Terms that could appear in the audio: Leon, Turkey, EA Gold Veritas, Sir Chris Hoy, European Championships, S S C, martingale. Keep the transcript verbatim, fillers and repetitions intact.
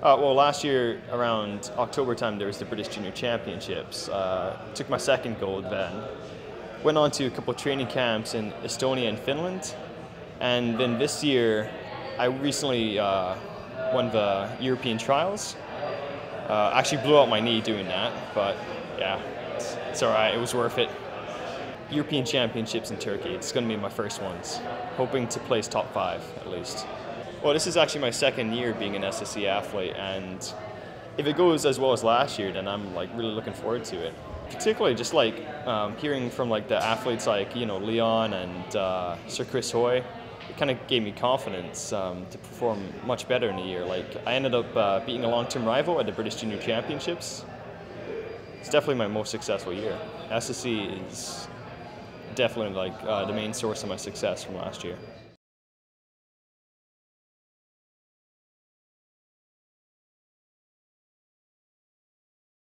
Uh, well, last year around October time, there was the British Junior Championships. Uh, took my second gold then. Went on to a couple of training camps in Estonia and Finland. And then this year, I recently uh, won the European trials. Uh, actually blew out my knee doing that, but yeah, it's, it's all right, it was worth it. European Championships in Turkey, it's going to be my first ones. Hoping to place top five at least. Well, this is actually my second year being an S S C athlete, and if it goes as well as last year, then I'm like really looking forward to it. Particularly just like um, hearing from like the athletes like, you know, Leon and uh, Sir Chris Hoy, it kind of gave me confidence um, to perform much better in a year. Like I ended up uh, beating a long-term rival at the British Junior Championships. It's definitely my most successful year. S S C is definitely like uh, the main source of my success from last year.